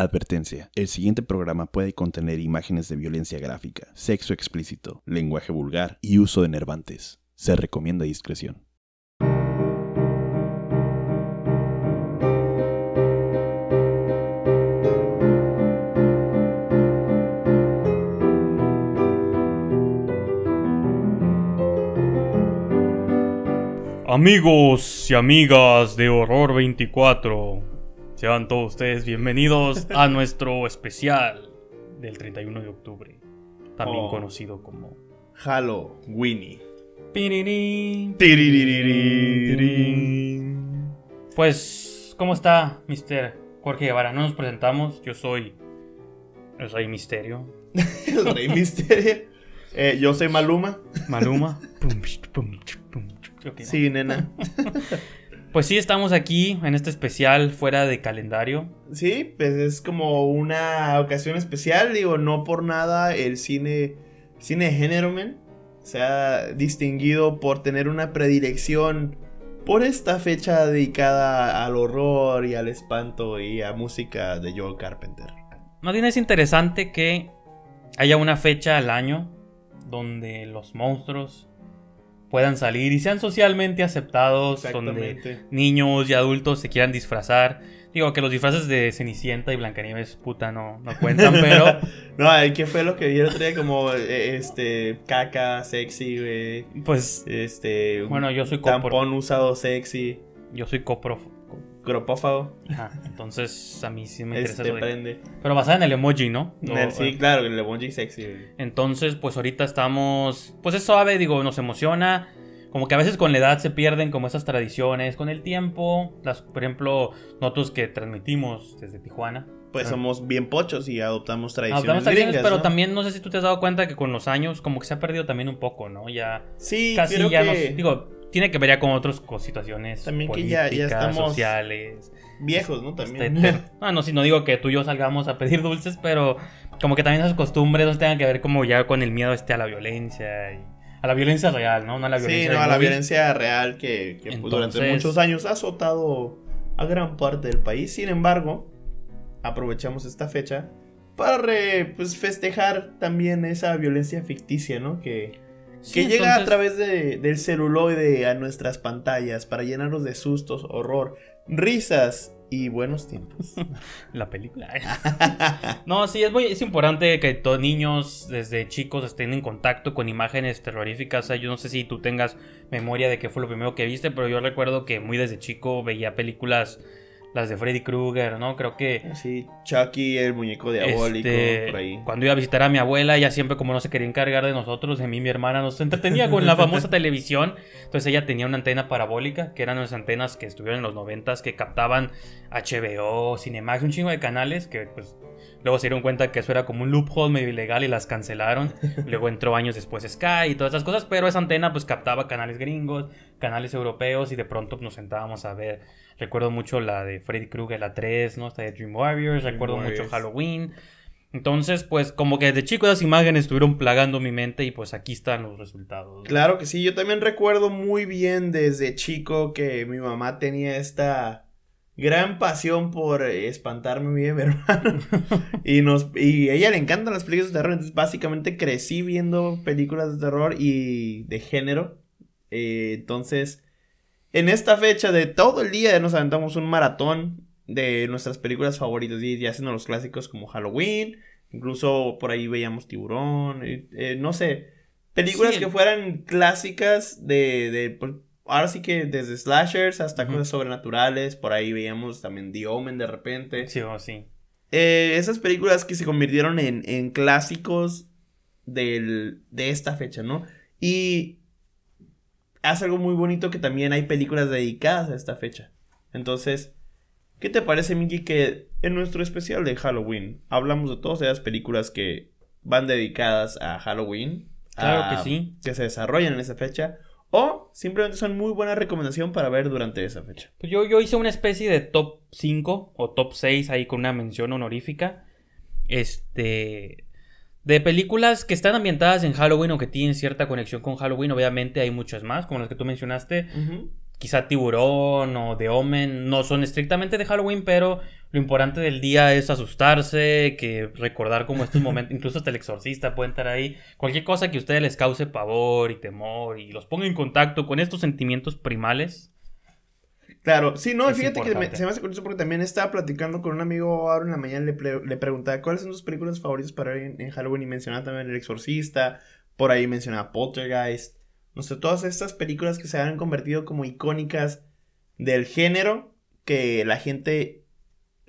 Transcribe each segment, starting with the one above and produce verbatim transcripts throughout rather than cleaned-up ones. Advertencia. El siguiente programa puede contener imágenes de violencia gráfica, sexo explícito, lenguaje vulgar y uso de enervantes. Se recomienda discreción. Amigos y amigas de Horror veinticuatro, sean todos ustedes bienvenidos a nuestro especial del treinta y uno de octubre, también oh. conocido como Halloween. Pues, ¿cómo está, mister Jorge Guevara? No nos presentamos, yo soy el Rey Misterio. El Rey Misterio. Eh, yo soy Maluma. Maluma. Okay, no. Sí, nena. Pues sí, estamos aquí en este especial fuera de calendario. Sí, pues es como una ocasión especial. Digo, no por nada el cine cine de género, men, se ha distinguido por tener una predilección por esta fecha dedicada al horror y al espanto y a música de John Carpenter. Más bien es interesante que haya una fecha al año donde los monstruos puedan salir y sean socialmente aceptados, donde niños y adultos se quieran disfrazar. Digo, que los disfraces de Cenicienta y Blancanieves, puta, no, no cuentan, pero... No, ¿qué fue lo que vieron? Como, este, caca sexy, güey. Pues, este... Bueno, yo soy... Tampón copro... usado sexy. Yo soy coprófago. Cropófago. Ajá, entonces a mí sí me interesa este eso de... prende. Pero basada en el emoji, ¿no? O, sí, o... claro, el emoji sexy. Entonces, pues ahorita estamos... Pues es suave, digo, nos emociona. Como que a veces con la edad se pierden como esas tradiciones, con el tiempo. Las, por ejemplo, nosotros que transmitimos desde Tijuana. Pues ah. somos bien pochos y adoptamos tradiciones, adoptamos tradiciones gringas, pero ¿no? También no sé si tú te has dado cuenta que con los años como que se ha perdido también un poco, ¿no? Ya sí, casi creo ya que... nos... Digo, tiene que ver ya con otras situaciones también políticas, que ya, ya estamos sociales. Viejos, ¿no? También. Este, no, no, si no digo que tú y yo salgamos a pedir dulces, pero como que también esas costumbres no tengan que ver como ya con el miedo este a la violencia. Y, a la violencia real, ¿no? No a la violencia, sí, no, a la violencia real que, que Entonces, durante muchos años ha azotado a gran parte del país. Sin embargo, aprovechamos esta fecha para re, pues, festejar también esa violencia ficticia, ¿no? Que... Que sí, llega entonces... a través de, del celuloide a nuestras pantallas para llenarnos de sustos, horror, risas y buenos tiempos. La película. No, sí, es muy es importante que todos niños desde chicos estén en contacto con imágenes terroríficas. O sea, yo no sé si tú tengas memoria de qué fue lo primero que viste, pero yo recuerdo que muy desde chico veía películas... Las de Freddy Krueger, ¿no? Creo que... Sí, Chucky, el muñeco diabólico, este, por ahí. Cuando iba a visitar a mi abuela, ella siempre como no se quería encargar de nosotros, de mí, mi hermana, nos entretenía con la famosa televisión. Entonces ella tenía una antena parabólica, que eran las antenas que estuvieron en los noventas, que captaban H B O, Cinemax, un chingo de canales que pues... Luego se dieron cuenta que eso era como un loophole medio ilegal y las cancelaron. Luego entró años después Sky y todas esas cosas, pero esa antena pues captaba canales gringos, canales europeos y de pronto nos sentábamos a ver. Recuerdo mucho la de Freddy Krueger, la tres, ¿no? Esta de Dream Warriors, Dream recuerdo Warriors. Mucho Halloween. Entonces pues como que desde chico esas imágenes estuvieron plagando mi mente y pues aquí están los resultados. Claro que sí, yo también recuerdo muy bien desde chico que mi mamá tenía esta... gran pasión por espantarme, mi hermano. Y nos y a ella le encantan las películas de terror. Entonces, básicamente crecí viendo películas de terror y de género. Eh, entonces, en esta fecha de todo el día nos aventamos un maratón de nuestras películas favoritas. Y ya siendo los clásicos como Halloween. Incluso por ahí veíamos Tiburón. Eh, eh, no sé. Películas sí, que fueran clásicas de... de ahora sí que desde Slashers hasta uh-huh. cosas sobrenaturales. Por ahí veíamos también The Omen de repente. Sí, o sí. Eh, esas películas que se convirtieron en, en clásicos del, de esta fecha, ¿no? Y hace algo muy bonito que también hay películas dedicadas a esta fecha. Entonces, ¿qué te parece, Miki, que en nuestro especial de Halloween hablamos de todas esas películas que van dedicadas a Halloween? Claro a, que sí. Que se desarrollan en esa fecha. O simplemente son muy buena recomendación para ver durante esa fecha. Pues yo, yo hice una especie de top cinco o top seis ahí con una mención honorífica. Este... De películas que están ambientadas en Halloween o que tienen cierta conexión con Halloween. Obviamente hay muchas más, como las que tú mencionaste. Uh-huh. Quizá Tiburón o The Omen no son estrictamente de Halloween, pero Lo importante del día es asustarse, que recordar como estos momentos, incluso hasta el exorcista puede estar ahí. Cualquier cosa que a ustedes les cause pavor y temor y los ponga en contacto con estos sentimientos primales. Claro, sí, no, fíjate importante. que me, se me hace curioso porque también estaba platicando con un amigo ahora en la mañana, le, pre le preguntaba cuáles son tus películas favoritas para ver en, en Halloween y mencionaba también El Exorcista, por ahí mencionaba Poltergeist, no sé, todas estas películas que se han convertido como icónicas del género que la gente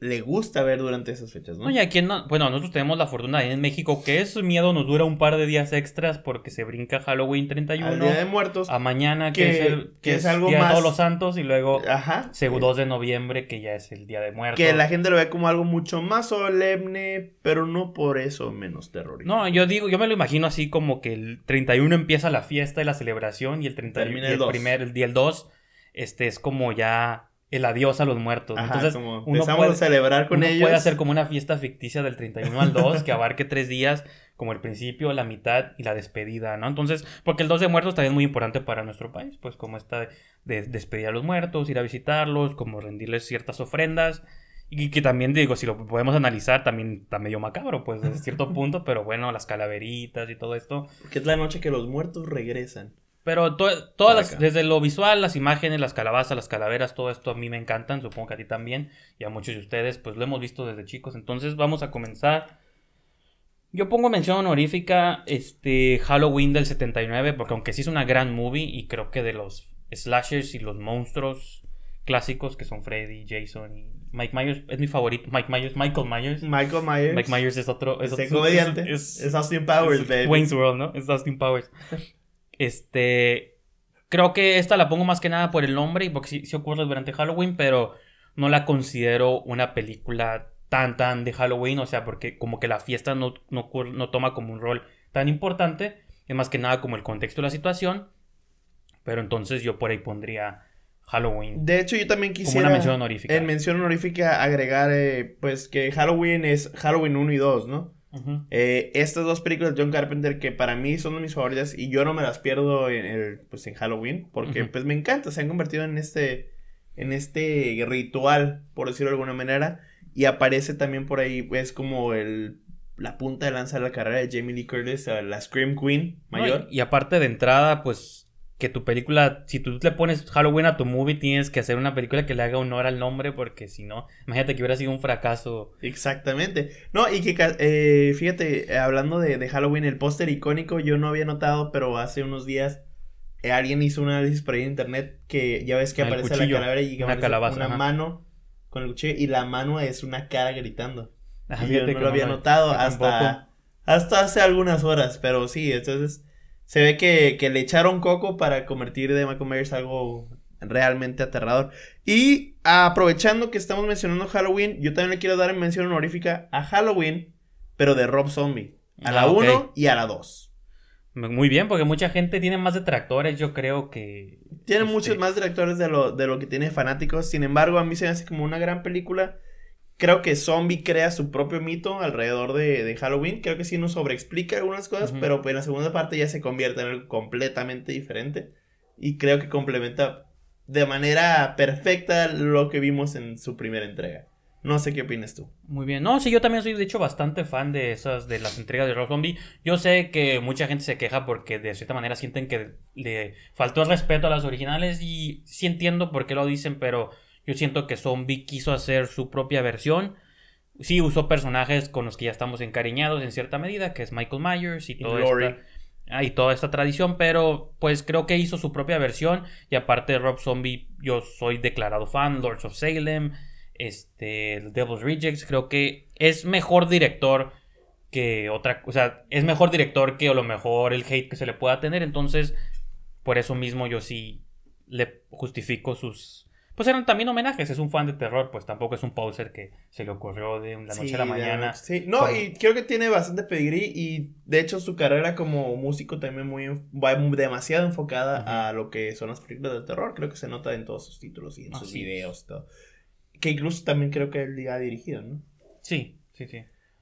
le gusta ver durante esas fechas, ¿no? No, y aquí, no, bueno, nosotros tenemos la fortuna en México que ese miedo nos dura un par de días extras porque se brinca Halloween treinta y uno. Al Día de Muertos. A mañana, que, que es, el, que que es, es algo Día más... de Todos los Santos, y luego Ajá, dos de noviembre, que ya es el Día de Muertos. Que la gente lo ve como algo mucho más solemne, pero no por eso menos terrorífico. No, yo digo, yo me lo imagino así como que el treinta y uno empieza la fiesta y la celebración y el treinta y uno termina el, el primer, el día el dos, este es como ya... el adiós a los muertos. Ajá, entonces como uno puede, a celebrar con uno ellos. Puede hacer como una fiesta ficticia del treinta y uno al dos que abarque tres días, como el principio, la mitad y la despedida, ¿no? Entonces, porque el dos de muertos también es muy importante para nuestro país, pues como está de, de despedir a los muertos, ir a visitarlos, como rendirles ciertas ofrendas, y que también, digo, si lo podemos analizar, también está medio macabro, pues desde cierto punto, pero bueno, las calaveritas y todo esto. Que es la noche que los muertos regresan. Pero to todas las, desde lo visual, las imágenes, las calabazas, las calaveras, todo esto a mí me encantan, supongo que a ti también, y a muchos de ustedes, pues lo hemos visto desde chicos. Entonces vamos a comenzar. Yo pongo mención honorífica este Halloween del setenta y nueve, porque aunque sí es una gran movie, y creo que de los slashers y los monstruos clásicos que son Freddy, Jason y Mike Myers, es mi favorito. Mike Myers, Michael Myers. Michael Myers. Mike Myers es otro... Es, otro, es, es, es Austin Powers, es, baby. Wayne's World, ¿no? Es Austin Powers. Este, creo que esta la pongo más que nada por el nombre y porque sí, sí ocurre durante Halloween, pero no la considero una película tan tan de Halloween, o sea, porque como que la fiesta no, no, ocurre, no toma como un rol tan importante, es más que nada como el contexto de la situación, pero entonces yo por ahí pondría Halloween. De hecho, yo también quisiera, como una mención honorífica. En mención honorífica agregar, eh, pues que Halloween es Halloween uno y dos, ¿no? Uh-huh. eh, estas dos películas de John Carpenter que para mí son de mis favoritas y yo no me las pierdo en, el, pues, en Halloween porque uh-huh. pues me encanta, se han convertido en este en este ritual, por decirlo de alguna manera, y aparece también por ahí, es como el la punta de lanza de la carrera de Jamie Lee Curtis, la Scream Queen mayor. No, y, y aparte de entrada, pues que tu película, si tú le pones Halloween a tu movie, tienes que hacer una película que le haga honor al nombre, porque si no, imagínate que hubiera sido un fracaso. Exactamente. No, y que, eh, fíjate, hablando de, de Halloween, el póster icónico, yo no había notado, pero hace unos días eh, alguien hizo un análisis por ahí en internet, que ya ves que aparece cuchillo, la calavera y que aparece calabaza, una ajá. mano con el cuchillo, y la mano es una cara gritando. Ajá, y yo no lo había no, notado hasta, hasta hace algunas horas, pero sí, entonces... Se ve que, que le echaron coco para convertir de Michael Myers algo realmente aterrador. Y aprovechando que estamos mencionando Halloween, yo también le quiero dar mención honorífica a Halloween, pero de Rob Zombie. A la uno ah, okay. y a la dos. Muy bien, porque mucha gente tiene más detractores, yo creo que... Tiene este... muchos más detractores de lo, de lo que tiene fanáticos. Sin embargo, a mí se me hace como una gran película. Creo que Zombie crea su propio mito alrededor de, de Halloween. Creo que sí nos sobreexplica algunas cosas, uh-huh. pero en la segunda parte ya se convierte en algo completamente diferente. Y creo que complementa de manera perfecta lo que vimos en su primera entrega. No sé qué opinas tú. Muy bien. No, sí, yo también soy, de hecho, bastante fan de esas, de las entregas de Rob Zombie. Yo sé que mucha gente se queja porque de cierta manera sienten que le faltó el respeto a las originales. Y sí entiendo por qué lo dicen, pero... Yo siento que Zombie quiso hacer su propia versión. Sí, usó personajes con los que ya estamos encariñados en cierta medida, que es Michael Myers y, todo esta, ah, y toda esta tradición, pero pues creo que hizo su propia versión. Y aparte de Rob Zombie, yo soy declarado fan, Lords of Salem, este, Devil's Rejects. Creo que es mejor director que otra... O sea, es mejor director que a lo mejor el hate que se le pueda tener. Entonces, por eso mismo yo sí le justifico sus... Pues eran también homenajes, es un fan de terror, pues tampoco es un poser que se le ocurrió de la noche sí, a la mañana. Sí, no, con... y creo que tiene bastante pedigrí y de hecho su carrera como músico también muy va demasiado enfocada uh-huh. a lo que son las películas de terror, creo que se nota en todos sus títulos y en Así sus videos y todo. Que incluso también creo que él ha dirigido, ¿no? Sí, sí, sí.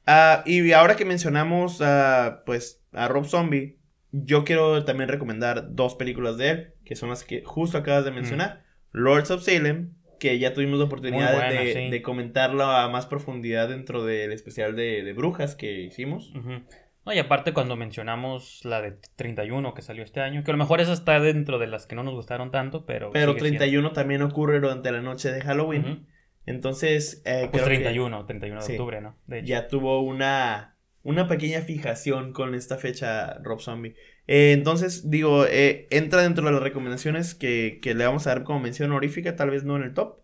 Uh, y ahora que mencionamos uh, pues a Rob Zombie, yo quiero también recomendar dos películas de él, que son las que justo acabas de mencionar. Uh-huh. Lords of Salem que ya tuvimos la oportunidad buena, de, sí. de comentarlo a más profundidad dentro del especial de, de brujas que hicimos. Uh-huh. No, y aparte cuando mencionamos la de treinta y uno que salió este año, que a lo mejor esa está dentro de las que no nos gustaron tanto, pero... Pero treinta y uno siendo. También ocurre durante la noche de Halloween. Uh-huh. Entonces... Eh, pues creo treinta y uno, que, treinta y uno de sí, octubre, ¿no? De hecho. Ya tuvo una... Una pequeña fijación con esta fecha, Rob Zombie. Eh, entonces, digo, eh, entra dentro de las recomendaciones que, que le vamos a dar como mención honorífica. Tal vez no en el top,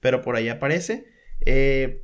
pero por ahí aparece. Eh,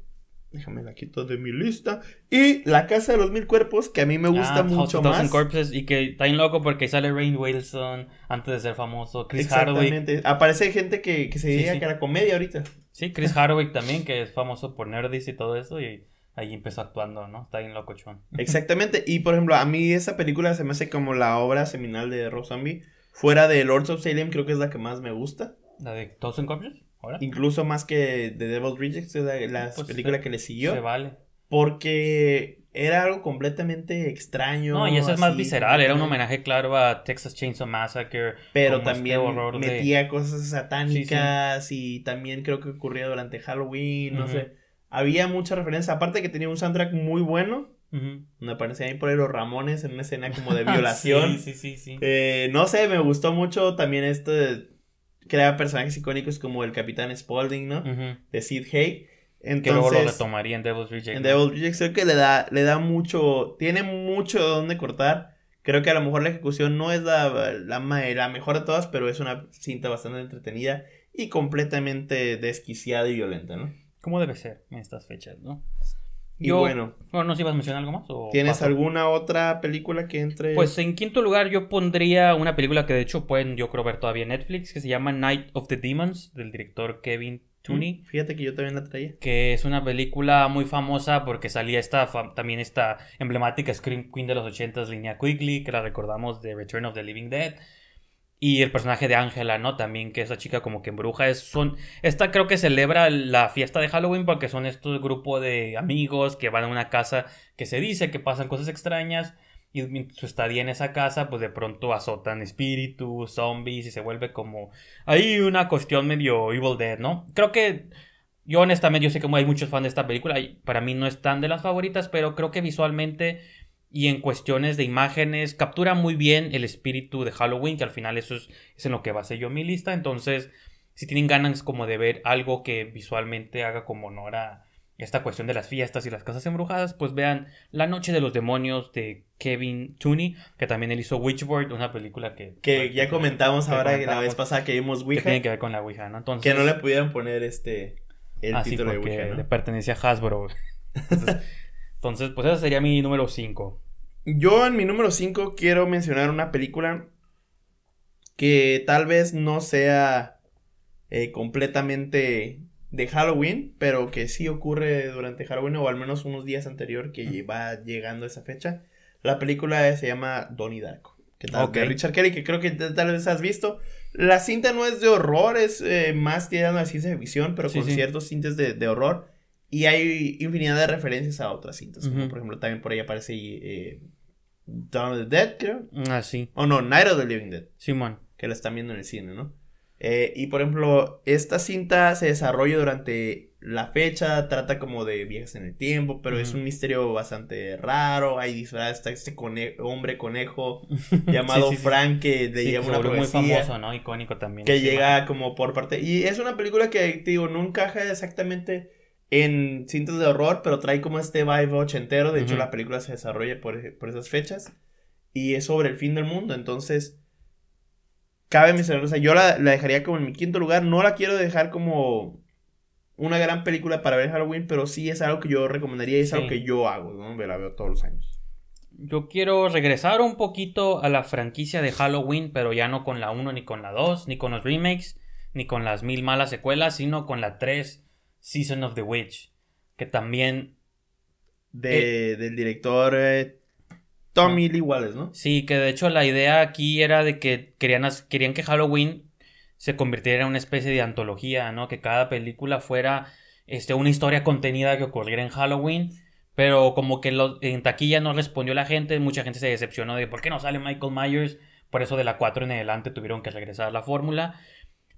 déjame la quito de mi lista. Y La Casa de los Mil Cuerpos, que a mí me gusta ah, mucho más. Corpses, y que está bien loco porque sale Rainn Wilson antes de ser famoso. Chris Exactamente. Hardwick. Aparece gente que, que se sí, diría sí. que era comedia ahorita. Sí, Chris Hardwick también, que es famoso por Nerdist y todo eso. Y... ahí empezó actuando, ¿no? Está bien locochón. Exactamente. Y, por ejemplo, a mí esa película se me hace como la obra seminal de Rob Zombie. Fuera de Lords of Salem, creo que es la que más me gusta. ¿La de Thousand Corpses? ¿Ahora? Incluso más que The Devil's Rejects, la, la pues película se, que le siguió. Se vale. Porque era algo completamente extraño. No, y eso así, es más visceral. Era un homenaje, claro, a Texas Chainsaw Massacre. Pero también este metía de... cosas satánicas. Sí, sí. Y también creo que ocurría durante Halloween, no uh-huh. sé. Había mucha referencia, aparte que tenía un soundtrack muy bueno, uh-huh. donde aparecían ahí por ahí los Ramones en una escena como de violación. sí, sí, sí, sí. Eh, no sé, me gustó mucho también esto de crear personajes icónicos como el Capitán Spaulding, ¿no? Uh-huh. De Sid Haig. Entonces, que luego lo retomaría en Devil's Rejects. En Devil's Rejects creo que le da, le da mucho, tiene mucho de dónde cortar. Creo que a lo mejor la ejecución no es la, la, la mejor de todas, pero es una cinta bastante entretenida y completamente desquiciada y violenta, ¿no? Como debe ser en estas fechas, ¿no? Y yo, bueno... bueno, ¿nos ibas a mencionar algo más? O ¿tienes paso? Alguna otra película que entre...? Pues en quinto lugar yo pondría una película que de hecho pueden, yo creo, ver todavía en Netflix, que se llama Night of the Demons, del director Kevin Tenney. Mm, fíjate que yo también la traía. Que es una película muy famosa porque salía esta también esta emblemática Scream Queen de los ochentas, Linnea Quigley, que la recordamos de Return of the Living Dead. Y el personaje de Ángela, ¿no? También que esa chica como que embruja. Es, son, esta creo que celebra la fiesta de Halloween porque son estos grupos de amigos que van a una casa que se dice que pasan cosas extrañas. Y su estadía en esa casa, pues de pronto azotan espíritus, zombies y se vuelve como... hay una cuestión medio Evil Dead, ¿no? Creo que... yo honestamente, yo sé que hay muchos fans de esta película. Para mí no es tan de las favoritas, pero creo que visualmente... y en cuestiones de imágenes, captura muy bien el espíritu de Halloween, que al final eso es, es en lo que basé yo mi lista. Entonces, si tienen ganas como de ver algo que visualmente haga como honor a esta cuestión de las fiestas y las casas embrujadas, pues vean La Noche de los Demonios de Kevin Tenney, que también él hizo Witchboard, una película que... que ya comentamos que, ahora que la vez pasada que vimos Ouija. Que tiene que ver con la Ouija, ¿no? Entonces, que no le pudieron poner este el ah, título sí, porque de Ouija, ¿no? Le pertenecía a Hasbro. Entonces... entonces, pues esa sería mi número cinco. Yo en mi número cinco quiero mencionar una película que tal vez no sea eh, completamente de Halloween, pero que sí ocurre durante Halloween o al menos unos días anterior que mm. va llegando a esa fecha. La película se llama Donnie Darko, que tal, okay. de Richard Kelly, que creo que tal vez has visto. La cinta no es de horror, es eh, más tirando a ciencia ficción, pero sí, con sí. ciertos tintes de, de horror. Y hay infinidad de referencias a otras cintas. Como uh-huh. por ejemplo, también por ahí aparece eh, Dawn of the Dead, creo. Ah, sí. O oh, no, Night of the Living Dead. Simón. Que la están viendo en el cine, ¿no? Eh, y por ejemplo, esta cinta se desarrolla durante la fecha. Trata como de viajes en el tiempo. Pero uh-huh. es un misterio bastante raro. Hay disfraz, está este cone- hombre conejo llamado sí, sí, Frank. Sí. Que le sí, lleva que una profecía. Muy famoso, ¿no? Icónico también. Que llega man. como por parte... y es una película que, te digo, no encaja exactamente... en cintas de horror, pero trae como este vibe ochentero. De uh-huh. hecho, la película se desarrolla por, por esas fechas. Y es sobre el fin del mundo. Entonces, cabe mencionar. O sea, yo la, la dejaría como en mi quinto lugar. No la quiero dejar como una gran película para ver Halloween, pero sí es algo que yo recomendaría y es sí. algo que yo hago, ¿no? Me la veo todos los años. Yo quiero regresar un poquito a la franquicia de Halloween, pero ya no con la uno, ni con la dos, ni con los remakes, ni con las mil malas secuelas, sino con la tres. Season of the Witch, que también... de, eh, del director eh, Tommy no. Lee Wallace, ¿no? Sí, que de hecho la idea aquí era de que querían, querían que Halloween se convirtiera en una especie de antología, ¿no? Que cada película fuera este, una historia contenida que ocurriera en Halloween, pero como que lo, en taquilla no respondió la gente, mucha gente se decepcionó de por qué no sale Michael Myers, por eso de la cuatro en adelante tuvieron que regresar la fórmula...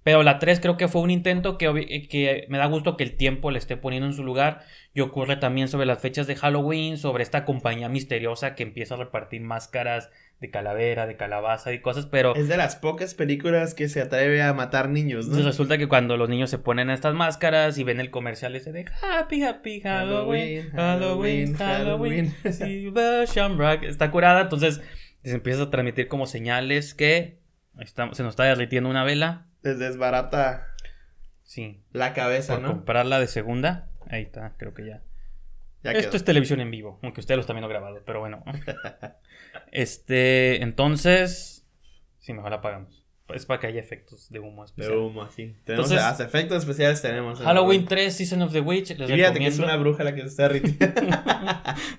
Pero la tres creo que fue un intento que, que me da gusto que el tiempo le esté poniendo en su lugar. Y ocurre también sobre las fechas de Halloween, sobre esta compañía misteriosa que empieza a repartir máscaras de calavera, de calabaza y cosas, pero... Es de las pocas películas que se atreve a matar niños, ¿no? Resulta que cuando los niños se ponen estas máscaras y ven el comercial ese de Happy, Happy Halloween, Halloween, Halloween, Halloween, Halloween. Silver Shamrock, está curada, entonces se empieza a transmitir como señales que está, se nos está derritiendo una vela. Les desbarata sí. la cabeza, por ¿no? comprarla de segunda. Ahí está, creo que ya. ya Esto quedó. Es televisión en vivo, aunque ustedes lo están viendo grabado, pero bueno. este, entonces, sí, mejor la apagamos. Es para que haya efectos de humo especial. De humo, sí. Tenemos entonces, las efectos especiales tenemos. Halloween tres, Season of the Witch. Les y fíjate que es una bruja la que se está derritiendo.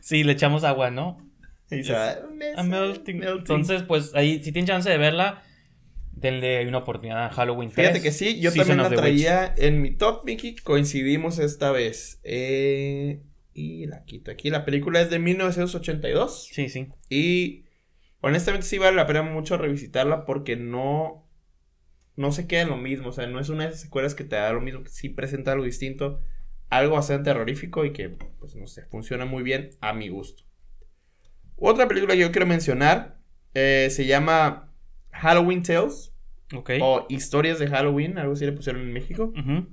sí, le echamos agua, ¿no? Y se va. A melting. Entonces, pues ahí, si tienen chance de verla, denle una oportunidad a Halloween tres. Fíjate que sí, yo Season también la traía en mi top, Mickey. Coincidimos esta vez. Eh, y la quito aquí. La película es de mil novecientos ochenta y dos. Sí, sí. Y honestamente sí vale la pena mucho revisitarla porque no, no se queda en lo mismo. O sea, no es una de esas secuelas que te da lo mismo. Que sí presenta algo distinto. Algo bastante terrorífico y que, pues no sé, funciona muy bien a mi gusto. Otra película que yo quiero mencionar eh, se llama... Halloween Tales, okay. o Historias de Halloween, algo así le pusieron en México. Uh-huh.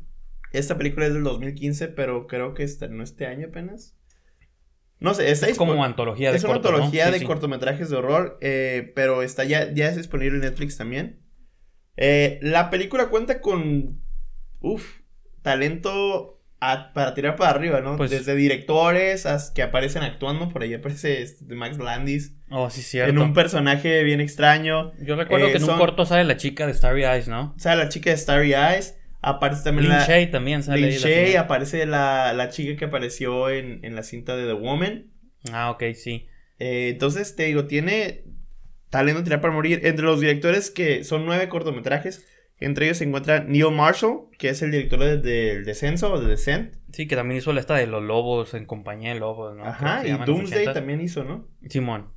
Esta película es del dos mil quince, pero creo que está, no este año apenas. No sé, está es como una antología de, es corto, una antología ¿no? sí, de sí. cortometrajes de horror, eh, pero está ya, ya es disponible en Netflix también. Eh, la película cuenta con, uff, talento a, para tirar para arriba, ¿no? Pues, desde directores hasta que aparecen actuando, por ahí aparece este, Max Landis. Oh, sí, cierto. En un personaje bien extraño. Yo recuerdo eh, que en son... un corto sale la chica de Starry Eyes, ¿no? Sale la chica de Starry Eyes. Aparece también Lin la... Shay también sale. Lin Shay, la aparece la, la chica que apareció en, en la cinta de The Omen. Ah, ok, sí. Eh, entonces, te digo, tiene talento tirar para morir. Entre los directores que son nueve cortometrajes, entre ellos se encuentra Neil Marshall, que es el director del de, de Descent o de Descent. Sí, que también hizo la esta de los lobos, en compañía de lobos, ¿no? Ajá, y Doomsday también hizo, ¿no? Simón.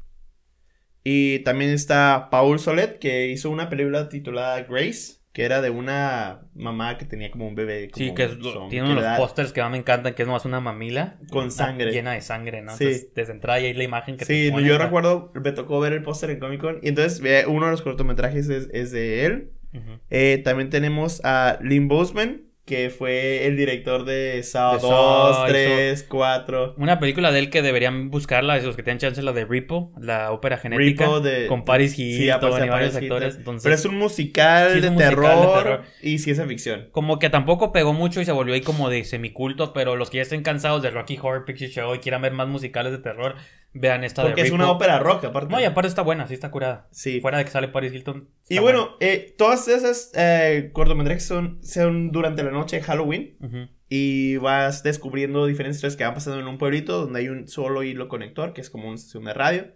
Y también está Paul Solet, que hizo una película titulada Grace, que era de una mamá que tenía como un bebé. Como sí, que es, son, tiene uno de los pósters que más me encantan, que es nomás una mamila. Con sangre. Llena de sangre, ¿no? Sí. Entonces, desde entrada y ahí la imagen que sí, te ponen, yo ¿no? recuerdo, me tocó ver el póster en Comic Con. Y entonces, uno de los cortometrajes es, es de él. Uh-huh. eh, también tenemos a Lynn Boseman, que fue el director de Saw dos, tres, cuatro. Una película de él que deberían buscarla, los que tengan chance, la de Repo, la ópera genética. Repo de... Con Paris Hilton sí, y varios actores. Entonces, pero es un musical, sí, es de, un terror, musical de terror y ciencia ficción. Como que tampoco pegó mucho y se volvió ahí como de semiculto, pero los que ya estén cansados de Rocky Horror Picture Show y quieran ver más musicales de terror, vean esta porque de Repo. Porque es una ópera rock, aparte. No, y aparte está buena, sí está curada. Sí. Fuera de que sale Paris Hilton. Y bueno, eh, todas esas eh, cortometrajes son, son durante la noche de Halloween. Uh-huh. Y vas descubriendo diferentes historias que van pasando en un pueblito donde hay un solo hilo conector, que es como una estación de radio,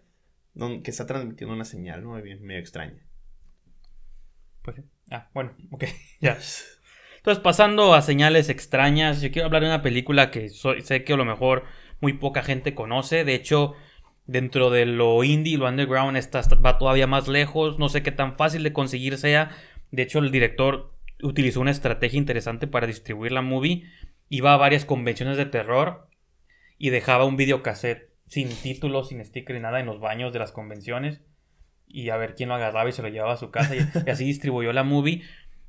donde, que está transmitiendo una señal, ¿no? Bien, medio extraña. Pues, ah, bueno, ok, ya. Yes. Entonces, pasando a señales extrañas, yo quiero hablar de una película que soy, sé que a lo mejor muy poca gente conoce. De hecho, dentro de lo indie, lo underground, esta va todavía más lejos. No sé qué tan fácil de conseguir sea. De hecho, el director utilizó una estrategia interesante para distribuir la movie. Iba a varias convenciones de terror y dejaba un videocassette sin título, sin sticker ni nada en los baños de las convenciones. Y a ver quién lo agarraba y se lo llevaba a su casa. Y así distribuyó la movie.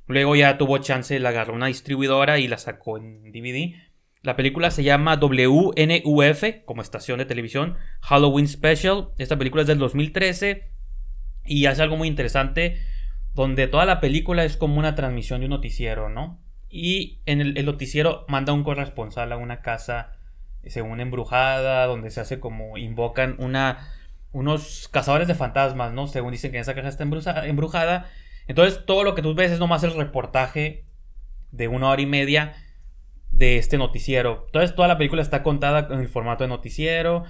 Luego ya tuvo chance, la agarró una distribuidora y la sacó en D V D. La película se llama W N U F, como estación de televisión, Halloween Special. Esta película es del dos mil trece y hace algo muy interesante, donde toda la película es como una transmisión de un noticiero, ¿no? Y en el, el noticiero manda un corresponsal a una casa, según embrujada, donde se hace como, invocan una, unos cazadores de fantasmas, ¿no? Según dicen que esa casa está embruja, embrujada. Entonces todo lo que tú ves es nomás el reportaje de una hora y media de este noticiero. Entonces toda la película está contada en el formato de noticiero.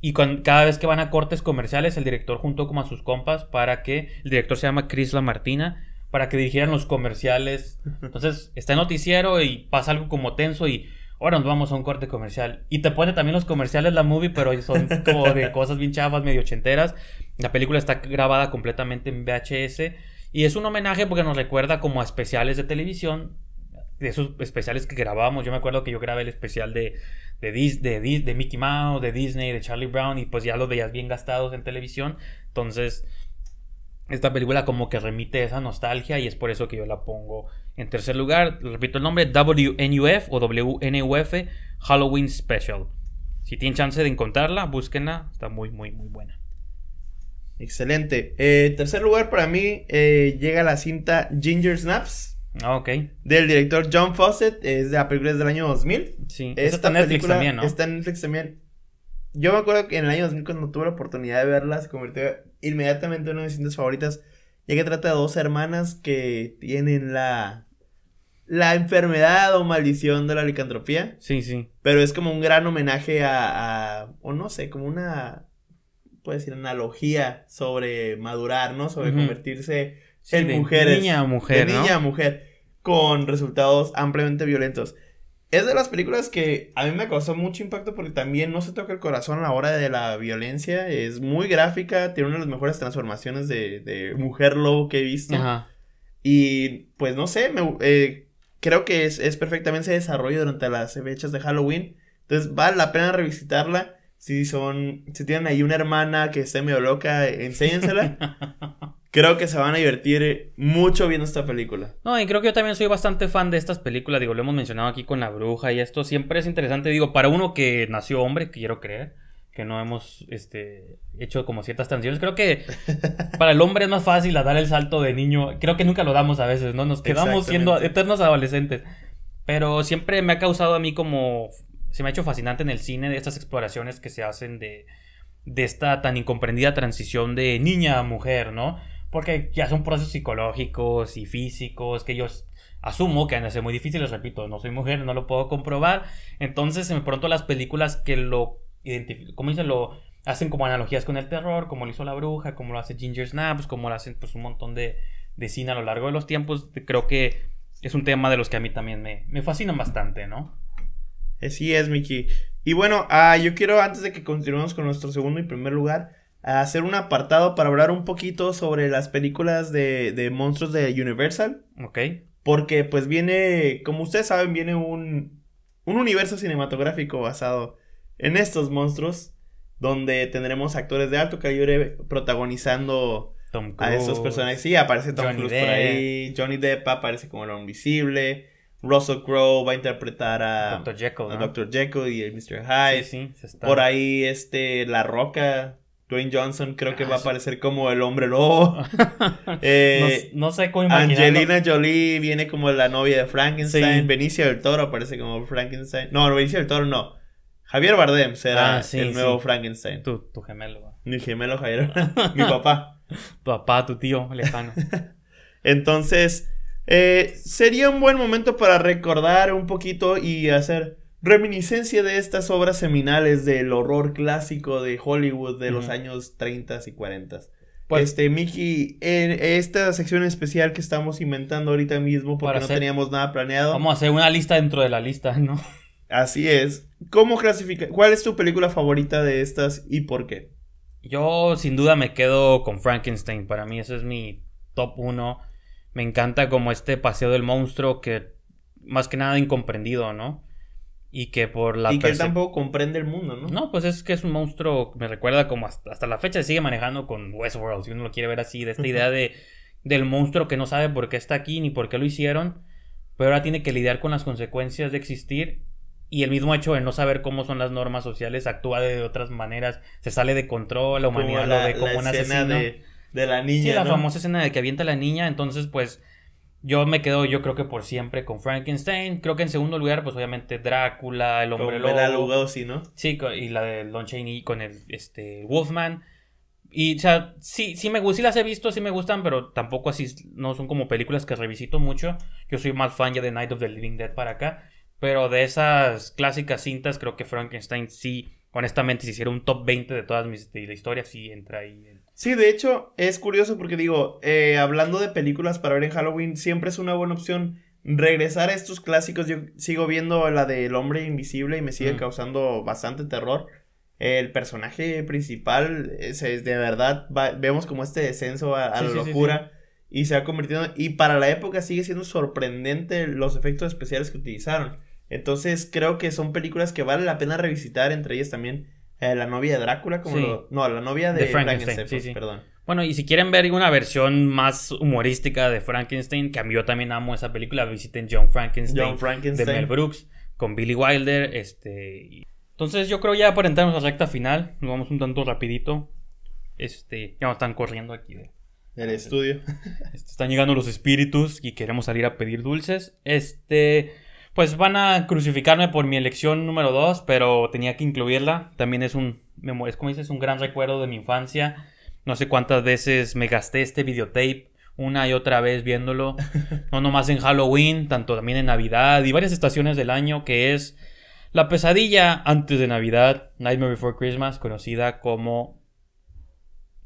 Y con, cada vez que van a cortes comerciales, el director juntó como a sus compas para que... El director se llama Chris Lamartina, para que dirigieran los comerciales. Entonces está el noticiero y pasa algo como tenso y... Ahora nos vamos a un corte comercial. Y te pone también los comerciales la movie, pero son como de cosas bien chafas, medio ochenteras. La película está grabada completamente en V H S. Y es un homenaje porque nos recuerda como a especiales de televisión, de esos especiales que grabábamos. Yo me acuerdo que yo grabé el especial de, de, Dis, de, Dis, de Mickey Mouse, de Disney, de Charlie Brown, y pues ya los veías bien gastados en televisión. Entonces esta película como que remite a esa nostalgia y es por eso que yo la pongo en tercer lugar. Repito el nombre, W N U F o W N U F Halloween Special. Si tienen chance de encontrarla, búsquenla, está muy muy muy buena. Excelente. Eh, tercer lugar para mí eh, llega la cinta Ginger Snaps. Ah, ok. Del director John Fawcett. Es de la película del año dos mil. Sí, esta está en Netflix también, ¿no? Está en Netflix también. Yo me acuerdo que en el año dos mil, cuando tuve la oportunidad de verla, se convirtió inmediatamente en una de mis cintas favoritas, ya que trata de dos hermanas que tienen la la enfermedad o maldición de la licantropía. Sí, sí. Pero es como un gran homenaje a, a o no sé, como una, puedes decir, analogía sobre madurar, ¿no? Sobre uh-huh. convertirse sí, en de mujeres. Niña a mujer, de ¿no? niña a mujer. Con resultados ampliamente violentos. Es de las películas que a mí me causó mucho impacto porque también no se toca el corazón a la hora de la violencia. Es muy gráfica, tiene una de las mejores transformaciones de, de mujer lobo que he visto. Ajá. Y pues no sé, me, eh, creo que es, es perfectamente ese desarrollo durante las fechas de Halloween. Entonces vale la pena revisitarla. Si son, si tienen ahí una hermana que esté medio loca, enséñensela. Creo que se van a divertir mucho viendo esta película. No, y creo que yo también soy bastante fan de estas películas. Digo, lo hemos mencionado aquí con La Bruja y esto. Siempre es interesante, digo, para uno que nació hombre, quiero creer, que no hemos este, hecho como ciertas transiciones. Creo que para el hombre es más fácil dar el salto de niño. Creo que nunca lo damos a veces, ¿no? Nos quedamos siendo eternos adolescentes. Pero siempre me ha causado a mí como... Se me ha hecho fascinante en el cine de estas exploraciones que se hacen de, de esta tan incomprendida transición de niña a mujer, ¿no? Porque ya son procesos psicológicos y físicos que yo asumo que han de ser muy difíciles, repito, no soy mujer, no lo puedo comprobar. Entonces, de pronto las películas que lo identifican, como dicen, lo hacen como analogías con el terror, como lo hizo La Bruja, como lo hace Ginger Snaps, como lo hacen pues un montón de, de cine a lo largo de los tiempos. Creo que es un tema de los que a mí también me, me fascinan bastante, ¿no? Así es, Miki. Y bueno, uh, yo quiero, antes de que continuemos con nuestro segundo y primer lugar, hacer un apartado para hablar un poquito sobre las películas de, de monstruos de Universal. Ok. Porque pues viene, como ustedes saben, viene un, un universo cinematográfico basado en estos monstruos, donde tendremos actores de alto calibre protagonizando Tom Cruise, a estos personajes. Sí, aparece Tom Cruise por ahí, Johnny Depp aparece como el hombre invisible, Russell Crowe va a interpretar a doctor Jekyll, ¿no? A doctor Jekyll y el mister Hyde. Sí, sí, se está... Por ahí este La Roca, Dwayne Johnson, creo que ah, va a aparecer como el hombre lobo. eh, no, no sé cómo imaginarlo. Angelina Jolie viene como la novia de Frankenstein. Sí. Benicio del Toro aparece como Frankenstein. No, Benicio del Toro no. Javier Bardem será ah, sí, el nuevo sí. Frankenstein. Tu, tu gemelo. Mi gemelo Javier. Mi papá. Tu papá, tu tío lejano. Entonces, eh, sería un buen momento para recordar un poquito y hacer... reminiscencia de estas obras seminales del horror clásico de Hollywood de los uh-huh. años treinta y cuarenta. Pues, este, Miki, en esta sección especial que estamos inventando ahorita mismo porque no hacer, teníamos nada planeado. Vamos a hacer una lista dentro de la lista, ¿no? Así es. ¿Cómo clasifica? ¿Cuál es tu película favorita de estas y por qué? Yo sin duda me quedo con Frankenstein. Para mí ese es mi top uno. Me encanta como este paseo del monstruo que más que nada incomprendido, ¿no? Y que por la... Y que él tampoco comprende el mundo, ¿no? No, pues es que es un monstruo, me recuerda como hasta, hasta la fecha se sigue manejando con Westworld, si uno lo quiere ver así, de esta idea de del monstruo que no sabe por qué está aquí ni por qué lo hicieron, pero ahora tiene que lidiar con las consecuencias de existir y el mismo hecho de no saber cómo son las normas sociales, actúa de otras maneras, se sale de control, la humanidad la, lo ve como un asesino. De, de la niña, sí, la ¿no? famosa escena de que avienta a la niña, entonces pues... Yo me quedo, yo creo que por siempre con Frankenstein. Creo que en segundo lugar, pues obviamente Drácula, el hombre lobo. Con Bela Lugosi, ¿no? Sí, y la de Lon Chaney con el este Wolfman. Y, o sea, sí, sí me gusta, sí las he visto, sí me gustan, pero tampoco así, no son como películas que revisito mucho. Yo soy más fan ya de Night of the Living Dead para acá. Pero de esas clásicas cintas, creo que Frankenstein sí, honestamente, si hiciera un top veinte de todas mis de la historia, sí entra ahí el... Sí, de hecho, es curioso porque digo, eh, hablando de películas para ver en Halloween, siempre es una buena opción regresar a estos clásicos. Yo sigo viendo la del hombre invisible y me sigue mm. causando bastante terror. El personaje principal, es, es, de verdad, va, vemos como este descenso a, a sí, la sí, locura. Sí, sí. y se ha convertido, y para la época sigue siendo sorprendente los efectos especiales que utilizaron. Entonces creo que son películas que vale la pena revisitar, entre ellas también eh, La novia de Drácula, como sí. lo, no, La novia de, de Frankenstein, Frankenstein sí, sí. perdón. Bueno, y si quieren ver una versión más humorística de Frankenstein, que a mí yo también amo esa película, visiten John Frankenstein, John Frankenstein. de Mel Brooks, con Billy Wilder. Este... Entonces yo creo ya para entrarnos a la recta final, nos vamos un tanto rapidito. Este, ya nos están corriendo aquí de... del estudio. Están llegando los espíritus y queremos salir a pedir dulces. Este, pues van a crucificarme por mi elección número dos, pero tenía que incluirla. También es un, es como dices, un gran recuerdo de mi infancia. No sé cuántas veces me gasté este videotape una y otra vez viéndolo. No nomás en Halloween, tanto también en Navidad y varias estaciones del año, que es La pesadilla antes de Navidad, Nightmare Before Christmas, conocida como...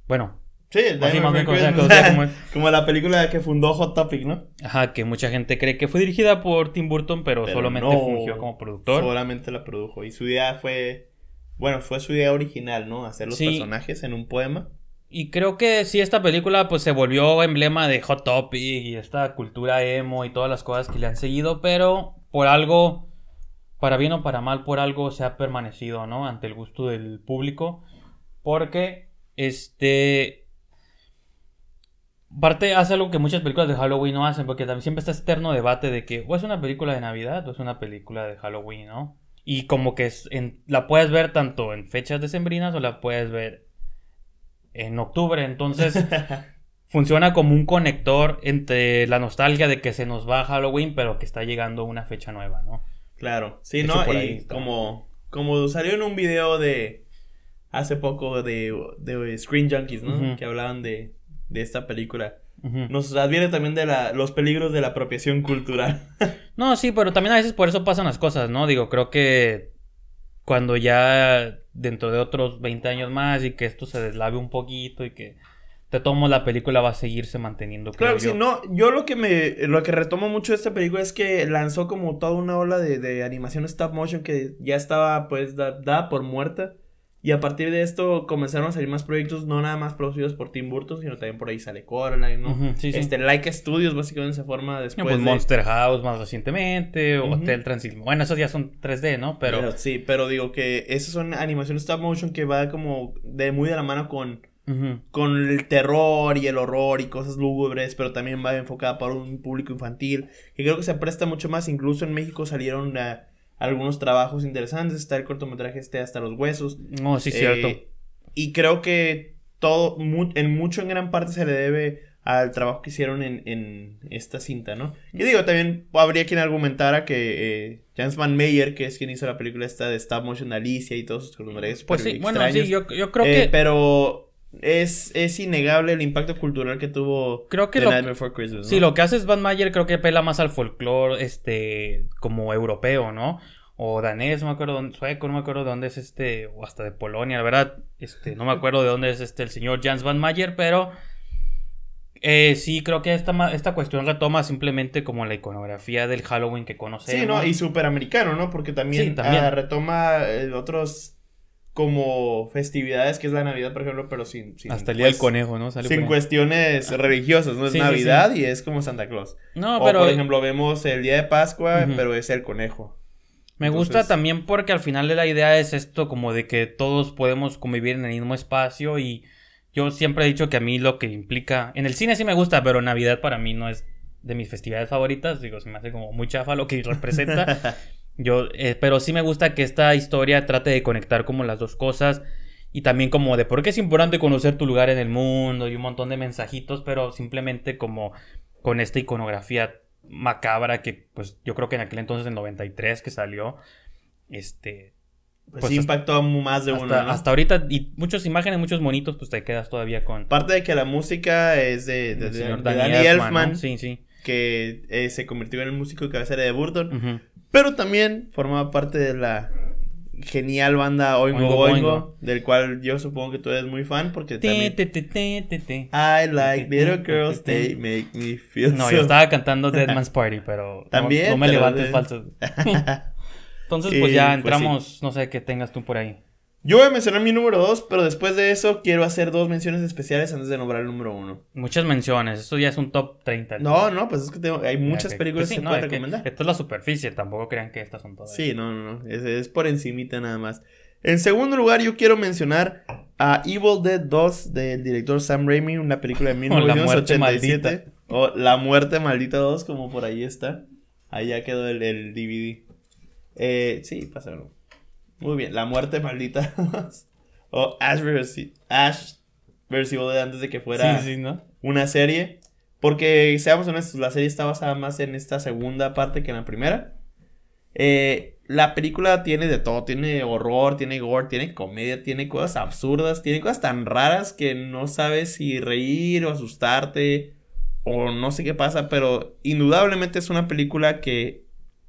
Bueno... Sí, así más bien conocida, conocida como... como la película que fundó Hot Topic, ¿no? Ajá, que mucha gente cree que fue dirigida por Tim Burton, pero, pero solamente no, fungió como productor. Solamente la produjo. Y su idea fue... Bueno, fue su idea original, ¿no? Hacer los sí. personajes en un poema. Y creo que sí, esta película pues se volvió emblema de Hot Topic y esta cultura emo y todas las cosas que le han seguido, pero por algo, para bien o para mal, por algo se ha permanecido, ¿no? Ante el gusto del público, porque este... Parte hace algo que muchas películas de Halloween no hacen, porque también siempre está este eterno debate de que o es una película de Navidad o es una película de Halloween, ¿no? Y como que es en, la puedes ver tanto en fechas decembrinas o la puedes ver en octubre. Entonces funciona como un conector entre la nostalgia de que se nos va Halloween, pero que está llegando una fecha nueva, ¿no? Claro, sí, Hecho ¿no? Y como, como salió en un video de hace poco de, de Screen Junkies, ¿no? Uh-huh. Que hablaban de... de esta película. Uh-huh. Nos advierte también de la, los peligros de la apropiación cultural. No, sí, pero también a veces por eso pasan las cosas, ¿no? Digo, creo que cuando ya dentro de otros veinte años más y que esto se deslave un poquito y que te tomo la película va a seguirse manteniendo. Claro, sí, yo. no, yo lo que me, lo que retomo mucho de esta película es que lanzó como toda una ola de, de animación stop motion que ya estaba pues da, da por muerta. Y a partir de esto comenzaron a salir más proyectos, no nada más producidos por Tim Burton, sino también por ahí sale Coraline, ¿no? Uh-huh, sí, este, sí. Like Studios, básicamente, se forma después. Pues de... Monster House más recientemente, o uh-huh. Hotel Transilvania. Bueno, esos ya son tres D, ¿no? Pero... pero... Sí, pero digo que esas son animaciones stop motion que va como de muy de la mano con, uh-huh. con el terror y el horror y cosas lúgubres, pero también va enfocada para un público infantil, que creo que se presta mucho más. Incluso en México salieron... Una... algunos trabajos interesantes. Está el cortometraje este Hasta los huesos. No, oh, sí, eh, cierto. Y creo que todo, mu- en mucho, en gran parte se le debe al trabajo que hicieron en, en esta cinta, ¿no? Y digo, también habría quien argumentara que eh, Jans Van Meyer, que es quien hizo la película esta de stop motion Alicia y todos sus cortometrajes. Pues sí, bueno, sí, yo, yo creo eh, que... Pero... Es, es innegable el impacto cultural que tuvo creo que The Nightmare Before Christmas, ¿no? Sí, lo que hace es Van Meyer, creo que pela más al folclore este como europeo, ¿no? O danés, no me acuerdo, dónde, sueco, no me acuerdo de dónde es este, o hasta de Polonia, la verdad, este, no me acuerdo de dónde es este el señor Jans Van Meyer, pero eh, sí, creo que esta, esta cuestión retoma simplemente como la iconografía del Halloween que conocemos. Sí, ¿no? Y superamericano, ¿no? Porque también, sí, también. Ah, retoma eh, otros... como festividades, que es la Navidad, por ejemplo, pero sin... sin hasta el Día pues, del Conejo, ¿no? Sale sin cuestiones ah. religiosas, ¿no? Es sí, Navidad sí, sí. y es como Santa Claus. No, o, pero... por ejemplo, vemos el Día de Pascua, uh-huh. pero es el Conejo. Me Entonces... gusta también porque al final de la idea es esto como de que todos podemos convivir en el mismo espacio y yo siempre he dicho que a mí lo que implica... En el cine sí me gusta, pero Navidad para mí no es de mis festividades favoritas. Digo, se me hace como muy chafa lo que representa... Yo, eh, pero sí me gusta que esta historia trate de conectar como las dos cosas y también como de por qué es importante conocer tu lugar en el mundo y un montón de mensajitos, pero simplemente como con esta iconografía macabra que pues yo creo que en aquel entonces, en noventa y tres que salió, este... Pues, pues sí hasta, impactó más de hasta, uno, ¿no? Hasta ahorita, y muchas imágenes, muchos monitos, pues te quedas todavía con... Parte de que la música es de, de, de, señor de Danny Elfman, ¿no? Sí, sí. Que eh, se convirtió en el músico de cabecera de Burton. Uh-huh. Pero también formaba parte de la genial banda Oingo Oingo, Oingo, Oingo. Del cual yo supongo que tú eres muy fan porque te, también... Te, te, te, te, te. I like te, little te, girls, te, they make me feel No, so... yo estaba cantando Dead Man's Party, pero ¿también? No, no me levantes de... falso. Entonces, pues eh, ya entramos, pues sí. No sé qué tengas tú por ahí. Yo voy a mencionar mi número dos, pero después de eso quiero hacer dos menciones especiales antes de nombrar el número uno. Muchas menciones, esto ya es un top treinta. No, no, pues es que tengo, hay muchas que, películas que, sí, que no, puedo recomendar. Que, esto es la superficie, tampoco crean que estas son todas. Sí, no, no, no, es, es por encimita nada más. En segundo lugar, yo quiero mencionar a Evil Dead dos del director Sam Raimi, una película de mil novecientos ochenta y siete. O La Muerte Maldita dos, como por ahí está. Allá quedó el, el D V D. Eh, sí, pásalo. Muy bien, La Muerte Maldita dos. O Ash versus. Evil Dead antes de que fuera sí, sí, ¿no? una serie. Porque, seamos honestos, la serie está basada más en esta segunda parte que en la primera. Eh... La película tiene de todo, tiene horror, tiene gore, tiene comedia, tiene cosas absurdas, tiene cosas tan raras que no sabes si reír o asustarte o no sé qué pasa, pero indudablemente es una película que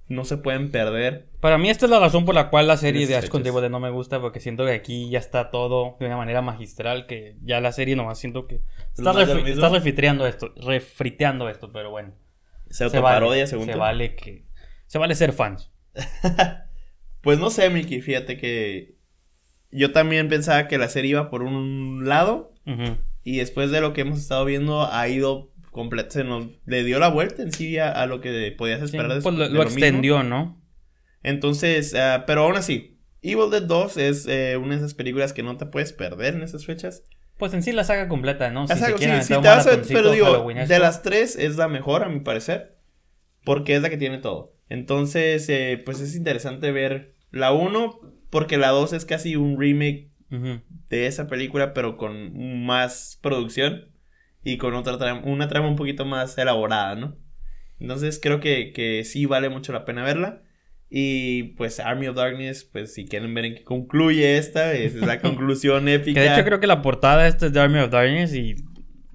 no se pueden perder. Para mí esta es la razón por la cual la serie de Ash contra Evil Dead no me gusta, porque siento que aquí ya está todo de una manera magistral, que ya la serie nomás siento que está, refri está refriteando esto, refriteando esto, pero bueno. Se autoparodia, según tú. Se vale que se vale ser fans. Pues no sé, Miki, fíjate que yo también pensaba que la serie iba por un lado, uh-huh. y después de lo que hemos estado viendo ha ido completo, se nos le dio la vuelta en sí a, a lo que podías esperar. Sí, de, pues lo, de lo, lo extendió, mismo. ¿No? Entonces, uh, pero aún así, Evil Dead dos es eh, una de esas películas que no te puedes perder en esas fechas. Pues en sí la saga completa, ¿no? Si saga, quieren, sí, sí, te vas a, pero digo, de las tres es la mejor a mi parecer, porque es la que tiene todo. Entonces, eh, pues es interesante ver la uno, porque la dos es casi un remake uh-huh. de esa película, pero con más producción y con otra trama, una trama un poquito más elaborada, ¿no? Entonces creo que, que sí vale mucho la pena verla. Y pues Army of Darkness, pues si quieren ver en qué concluye esta, es la conclusión épica. Que de hecho creo que la portada esta es de Army of Darkness y...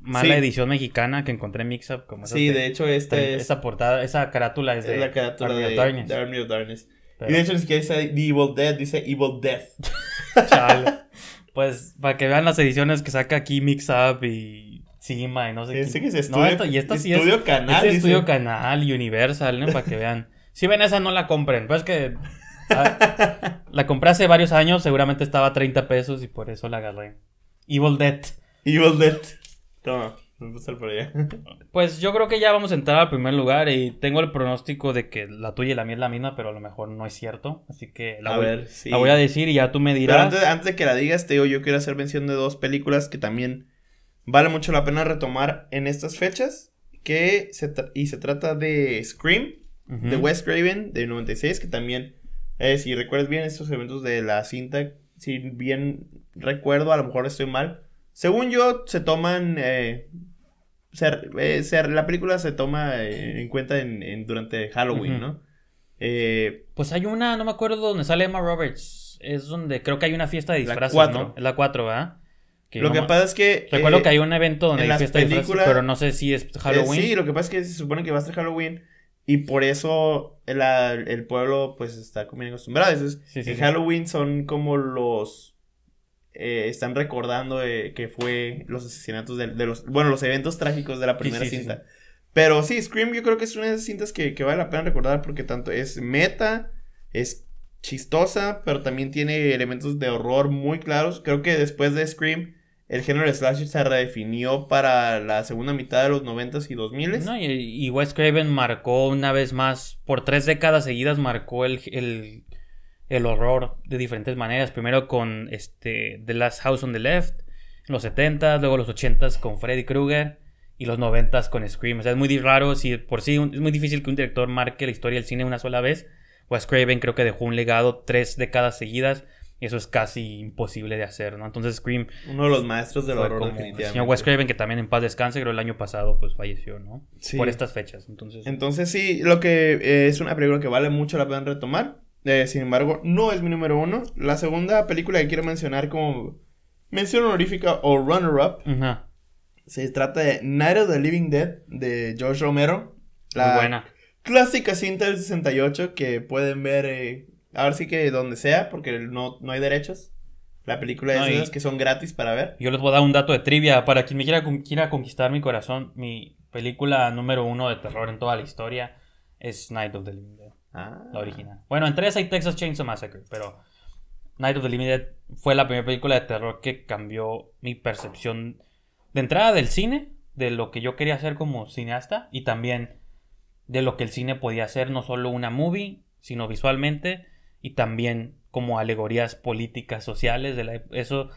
Mala sí. edición mexicana que encontré en Mixup. Como sí, de hecho, esta es... Esa portada, esa carátula es, es de... la carátula Army de, of Darkness. de Army of Darkness. Pero... Y de hecho, es que dice Evil Dead, dice Evil Death. Chale. Pues, para que vean las ediciones que saca aquí Mixup y... Cima y no sé qué. Que es estudio, no, esto, y esta sí es... Estudio Canal. Este dice... Estudio Canal y Universal, ¿no? Para que vean. Si ven esa, no la compren. Pues es que... A, la compré hace varios años, seguramente estaba a treinta pesos y por eso la agarré. Evil Dead. Evil Dead. No, no puedo estar por allá. Pues yo creo que ya vamos a entrar al primer lugar. Y tengo el pronóstico de que la tuya y la mía es la misma, pero a lo mejor no es cierto. Así que la, a voy, ver, sí. la voy a decir y ya tú me dirás. Pero antes, antes de que la digas, te digo, yo quiero hacer mención de dos películas que también vale mucho la pena retomar en estas fechas, que se Y se trata de Scream, uh-huh. de Wes Craven, de noventa y seis, que también, eh, si recuerdas bien estos eventos de la cinta, si bien recuerdo, a lo mejor estoy mal, según yo, se toman, eh, ser, eh, ser, la película se toma eh, en cuenta en, en, durante Halloween, uh-huh. ¿no? Eh, pues hay una, no me acuerdo, donde sale Emma Roberts, es donde creo que hay una fiesta de disfraces, la cuatro. ¿No? Es la cuatro, ¿verdad? Que lo no que pasa es que... Recuerdo eh, que hay un evento donde hay fiesta de disfraces, pero no sé si es Halloween. Eh, sí, lo que pasa es que se supone que va a ser Halloween y por eso la, el pueblo pues está como bien acostumbrado. Entonces, sí, sí, en sí. Halloween son como los... Eh, están recordando eh, que fue los asesinatos de, de los... Bueno, los eventos trágicos de la primera sí, sí, cinta. Sí, sí. Pero sí, Scream yo creo que es una de esas cintas que, que vale la pena recordar porque tanto es meta, es chistosa, pero también tiene elementos de horror muy claros. Creo que después de Scream, el género de slasher se redefinió para la segunda mitad de los noventas y dos miles. No, y, y Wes Craven marcó una vez más, por tres décadas seguidas marcó el... el... el horror de diferentes maneras. Primero con este The Last House on the Left en los setentas, luego los ochentas con Freddy Krueger y los noventas con Scream. O sea, es muy raro, si por sí un, es muy difícil que un director marque la historia del cine una sola vez. Wes Craven creo que dejó un legado tres décadas seguidas y eso es casi imposible de hacer, ¿no? Entonces Scream, uno de los maestros del horror, definitivamente. El señor Wes Craven, que también en paz descanse, creo el año pasado pues falleció, ¿no? Sí. Por estas fechas. Entonces, Entonces sí, lo que eh, es una película que vale mucho la pena retomar. Eh, sin embargo, no es mi número uno. La segunda película que quiero mencionar como mención honorífica o runner-up uh-huh. se trata de Night of the Living Dead de George Romero. La Muy buena. Clásica cinta del sesenta y ocho que pueden ver eh, ahora sí que donde sea porque no, no hay derechos. La película de no, esas que son gratis para ver. Yo les voy a dar un dato de trivia para quien me quiera, quiera conquistar mi corazón. Mi película número uno de terror en toda la historia es Night of the Living Dead. Ah. La original. Bueno, entre esa y Texas Chainsaw Massacre, pero Night of the Living Dead fue la primera película de terror que cambió mi percepción de entrada del cine, de lo que yo quería hacer como cineasta y también de lo que el cine podía hacer, no solo una movie, sino visualmente y también como alegorías políticas, sociales. De la, eso,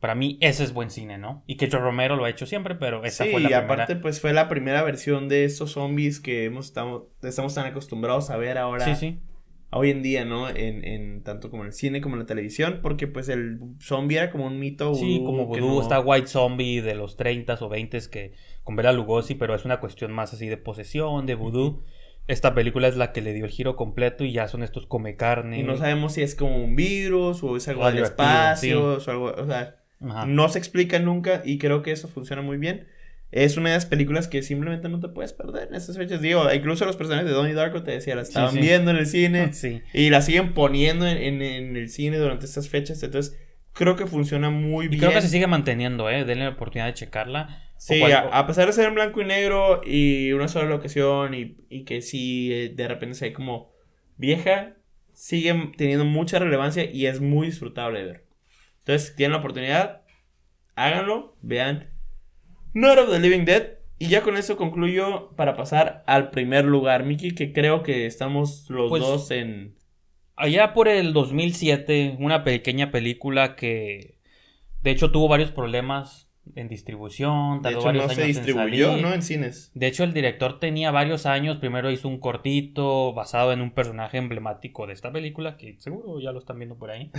para mí, ese es buen cine, ¿no? Y que George Romero lo ha hecho siempre, pero esa sí, fue la primera. Sí, y aparte, pues, fue la primera versión de estos zombies que hemos, estamos, estamos tan acostumbrados a ver ahora. Sí, sí. Hoy en día, ¿no? En, en tanto como en el cine como en la televisión, porque pues el zombie era como un mito. Sí, como vudú, no... está White Zombie de los treintas o veintes que con Bela Lugosi, pero es una cuestión más así de posesión, de vudú. Esta película es la que le dio el giro completo y ya son estos come carne. Y no sabemos si es como un virus o es algo del espacio, sí. o algo, o sea, ajá. No se explica nunca y creo que eso funciona muy bien. Es una de las películas que simplemente no te puedes perder en estas fechas. Digo, incluso los personajes de Donnie Darko, te decía, la estaban sí, sí. viendo en el cine. Sí. Y la siguen poniendo en, en, en el cine durante estas fechas. Entonces, creo que funciona muy y bien. Creo que se sigue manteniendo, ¿eh? Denle la oportunidad de checarla. Sí, cual, a, o... a pesar de ser en blanco y negro y una sola locación y, y que sí, de repente se ve como vieja, sigue teniendo mucha relevancia y es muy disfrutable de ver. Entonces, si tienen la oportunidad, háganlo, vean Night of the Living Dead. Y ya con eso concluyo para pasar al primer lugar, Mickey, que creo que estamos los pues, dos en... Allá por el dos mil siete, una pequeña película que de hecho tuvo varios problemas en distribución, tardó varios años en salir. De hecho no se distribuyó, ¿no? En cines. De hecho el director tenía varios años, primero hizo un cortito basado en un personaje emblemático de esta película, que seguro ya lo están viendo por ahí.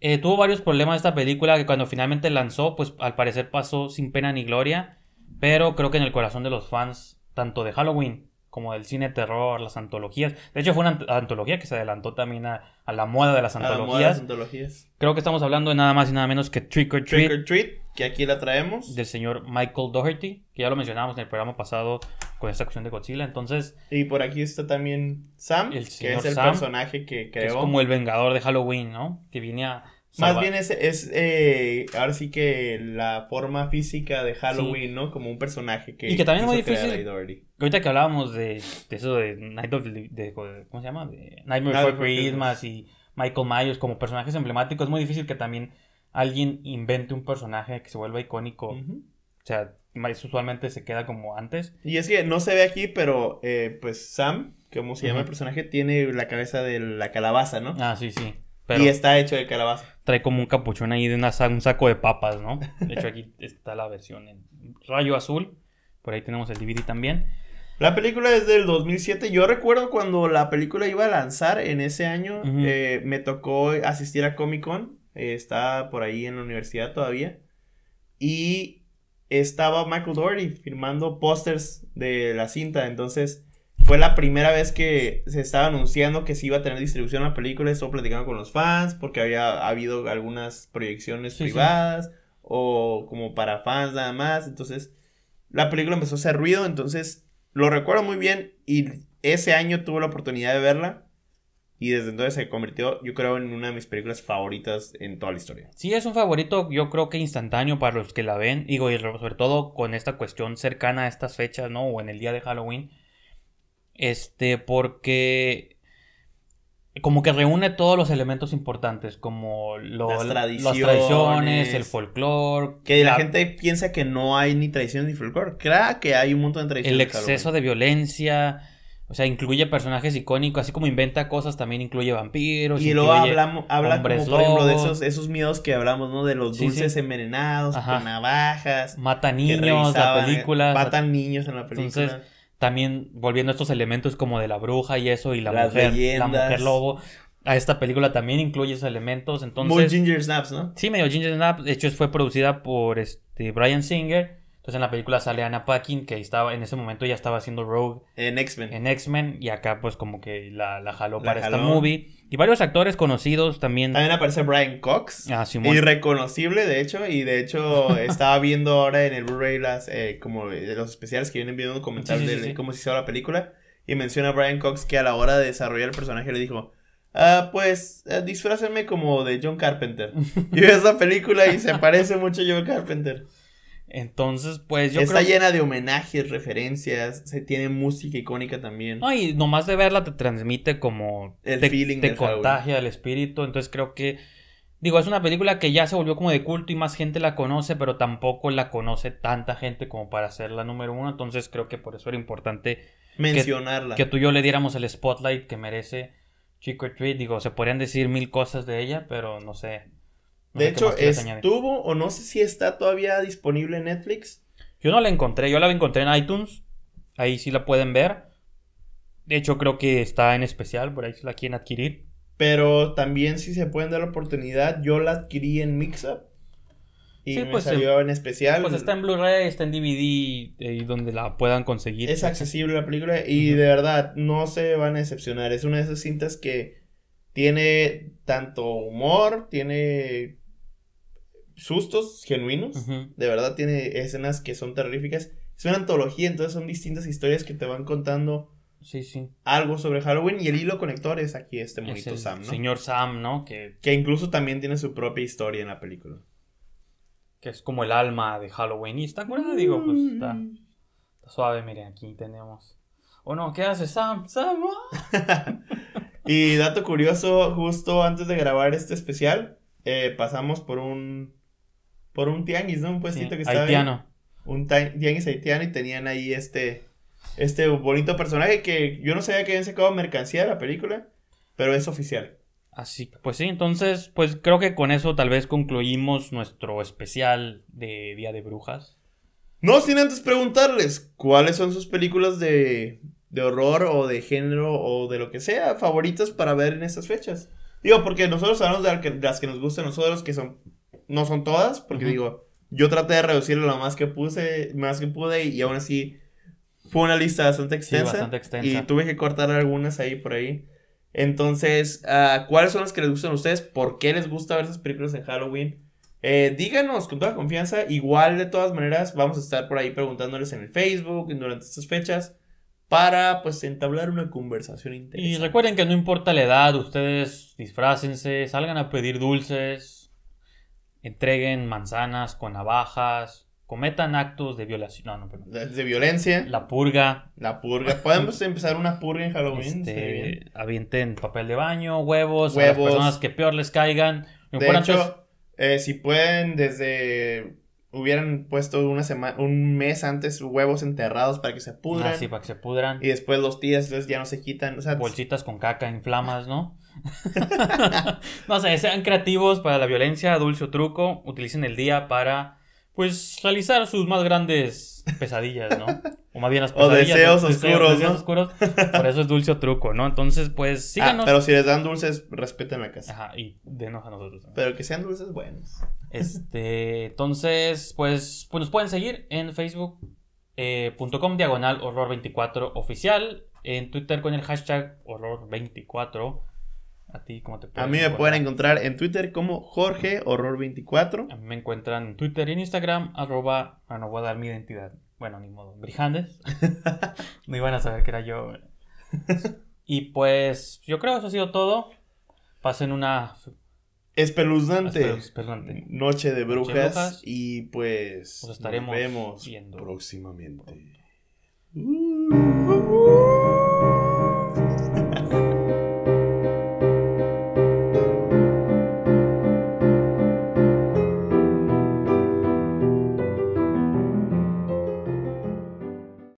Eh, tuvo varios problemas esta película que cuando finalmente lanzó, pues al parecer pasó sin pena ni gloria, pero creo que en el corazón de los fans, tanto de Halloween como del cine terror, las antologías. De hecho fue una antología que se adelantó también a, a la moda de las antologías. A la moda de las antologías. Creo que estamos hablando de nada más y nada menos que Trick or Treat. Trick or Treat, que aquí la traemos. Del señor Michael Dougherty, que ya lo mencionábamos en el programa pasado con esta cuestión de Godzilla, entonces... Y por aquí está también Sam, el que es el Sam, personaje que creó. Que es como el vengador de Halloween, ¿no? Que viene a... Más bien es, es eh, ahora sí que la forma física de Halloween, sí. ¿No? Como un personaje que... Y que también es muy difícil. Ahorita que hablábamos de, de eso de Night of... De, de, ¿cómo se llama? De Nightmare Before Christmas y Michael Myers como personajes emblemáticos. Es muy difícil que también alguien invente un personaje que se vuelva icónico. Uh-huh. O sea, más usualmente se queda como antes. Y es que no se ve aquí, pero eh, pues Sam, como se llama uh-huh. el personaje, tiene la cabeza de la calabaza, ¿no? Ah, sí, sí. Pero y está hecho de calabaza. Trae como un capuchón ahí de una, un saco de papas, ¿no? De hecho, aquí está la versión en rayo azul. Por ahí tenemos el D V D también. La película es del dos mil siete. Yo recuerdo cuando la película iba a lanzar en ese año. Uh-huh. eh, me tocó asistir a Comic Con. Eh, estaba por ahí en la universidad todavía. Y estaba Michael Dougherty firmando pósters de la cinta. Entonces... Fue la primera vez que se estaba anunciando que se iba a tener distribución la película. Estuvo platicando con los fans porque había habido algunas proyecciones sí, privadas sí. o como para fans nada más. Entonces, la película empezó a hacer ruido. Entonces, lo recuerdo muy bien y ese año tuve la oportunidad de verla. Y desde entonces se convirtió, yo creo, en una de mis películas favoritas en toda la historia. Sí, es un favorito, yo creo que instantáneo para los que la ven. Digo, y sobre todo con esta cuestión cercana a estas fechas, ¿no? O en el día de Halloween. Este, porque como que reúne todos los elementos importantes, como lo, las, tradiciones, las tradiciones, el folclore. Que la, la gente piensa que no hay ni tradiciones ni folclore. Claro que hay un montón de tradiciones. El exceso de violencia, o sea, incluye personajes icónicos, así como inventa cosas, también incluye vampiros. Y luego hablamos, habla como por ejemplo de esos, esos miedos que hablamos, ¿no? De los dulces sí, sí. envenenados, ajá. con navajas. Matan niños en la película. Matan niños en la película. Entonces, también volviendo a estos elementos como de la bruja y eso y la Las mujer, leyendas. La mujer lobo. A esta película también incluye esos elementos, entonces... Muy Ginger Snaps, ¿no? Sí, medio Ginger Snaps. De hecho, fue producida por este Bryan Singer. Entonces, en la película sale Anna Paquin, que estaba en ese momento ya estaba haciendo Rogue. En X-Men. En X-Men. Y acá, pues, como que la, la jaló la para jaló. Esta movie. Y varios actores conocidos también. También aparece Brian Cox. Ah, Simón. Irreconocible, de hecho. Y de hecho, estaba viendo ahora en el Blu-ray las, eh, como los especiales que vienen viendo comentarios sí, sí, sí, de sí. cómo se hizo la película. Y menciona a Brian Cox que a la hora de desarrollar el personaje le dijo... Ah, pues, eh, disfrácenme como de John Carpenter. Y veo esa película y se parece mucho a John Carpenter. Entonces, pues yo Está creo... llena de homenajes, referencias, se tiene música icónica también. No, y nomás de verla te transmite como... El te, feeling Te contagia Halloween. El espíritu, entonces creo que... Digo, es una película que ya se volvió como de culto y más gente la conoce, pero tampoco la conoce tanta gente como para ser la número uno. Entonces creo que por eso era importante... Mencionarla. Que, que tú y yo le diéramos el spotlight que merece Trick or Treat. Digo, se podrían decir mil cosas de ella, pero no sé... No de hecho, estuvo o no sé si está todavía disponible en Netflix. Yo no la encontré, yo la encontré en iTunes. Ahí sí la pueden ver. De hecho, creo que está en especial, por ahí sí la quieren adquirir. Pero también si se pueden dar la oportunidad, yo la adquirí en Mixup. Y sí, me pues, salió en especial. Pues está en Blu-ray, está en D V D, eh, donde la puedan conseguir. Es accesible la película y uh-huh. de verdad no se van a decepcionar. Es una de esas cintas que tiene tanto humor, tiene... sustos genuinos, uh-huh. de verdad tiene escenas que son terroríficas. Es una antología, entonces son distintas historias que te van contando sí, sí. algo sobre Halloween. Y el hilo conector es aquí este monito es Sam, ¿no? Señor Sam, ¿no? Que... que incluso también tiene su propia historia en la película. Que es como el alma de Halloween. Y está curada, digo, pues está, está suave, miren, aquí tenemos... Oh no, ¿qué hace Sam? Sam, ¿no? Y dato curioso, justo antes de grabar este especial, eh, pasamos por un... Por un tianguis, ¿no? Un puestito sí, que estaba haitiano. Ahí, un tianguis haitiano y tenían ahí este... Este bonito personaje que yo no sabía que habían sacado mercancía de la película, pero es oficial. Así, pues sí, entonces, pues creo que con eso tal vez concluimos nuestro especial de Día de Brujas. No sin antes preguntarles, ¿cuáles son sus películas de, de horror o de género o de lo que sea favoritas para ver en estas fechas? Digo, porque nosotros hablamos de las que, las que nos gustan a nosotros, que son... No son todas, porque uh-huh. digo, yo traté de reducirlo lo más que puse, más que pude, y aún así fue una lista bastante extensa. Sí, bastante extensa. Y tuve que cortar algunas ahí por ahí. Entonces, uh, ¿cuáles son las que les gustan a ustedes? ¿Por qué les gusta ver esas películas en Halloween? Eh, díganos con toda confianza. Igual, de todas maneras, vamos a estar por ahí preguntándoles en el Facebook durante estas fechas para, pues, entablar una conversación interesante. Y recuerden que no importa la edad, ustedes disfrácense, salgan a pedir dulces... Entreguen manzanas con navajas. Cometan actos de violación. No, no, perdón. De, de violencia. La purga. La purga. Podemos empezar una purga en Halloween. Este, avienten papel de baño, huevos, huevos. A las personas que peor les caigan. De hecho, antes... eh, si pueden, desde... Hubieran puesto una semana, un mes antes huevos enterrados para que se pudran. Ah, sí, para que se pudran. Y después los tías, entonces ya no se quitan. O sea, bolsitas con caca en flamas, ¿no? No, o sea, sean creativos para la violencia, dulce o truco. Utilicen el día para, pues, realizar sus más grandes pesadillas, ¿no? O más bien las pesadillas. O deseos ¿no? oscuros, deseos, ¿no? oscuros. Por eso es dulce o truco, ¿no? Entonces, pues, síganos. Ah, pero si les dan dulces, respeten la casa. Ajá, y denos a nosotros también. Pero que sean dulces buenos. Este, entonces, pues, pues nos pueden seguir en facebook punto com diagonal horror veinticuatro oficial. En Twitter con el hashtag horror veinticuatro. ¿A ti cómo te pueden A mí me encontrar? Pueden encontrar en Twitter como Jorge Horror veinticuatro. A mí me encuentran en Twitter y en Instagram, arroba, ah, no voy a dar mi identidad. Bueno, ni modo, Brijandes. No iban a saber que era yo. Y pues, yo creo que eso ha sido todo. Pasen una... Espeluznante, Espeluznante. Noche de brujas, noche de brujas. Y pues, nos estaremos nos vemos viendo próximamente.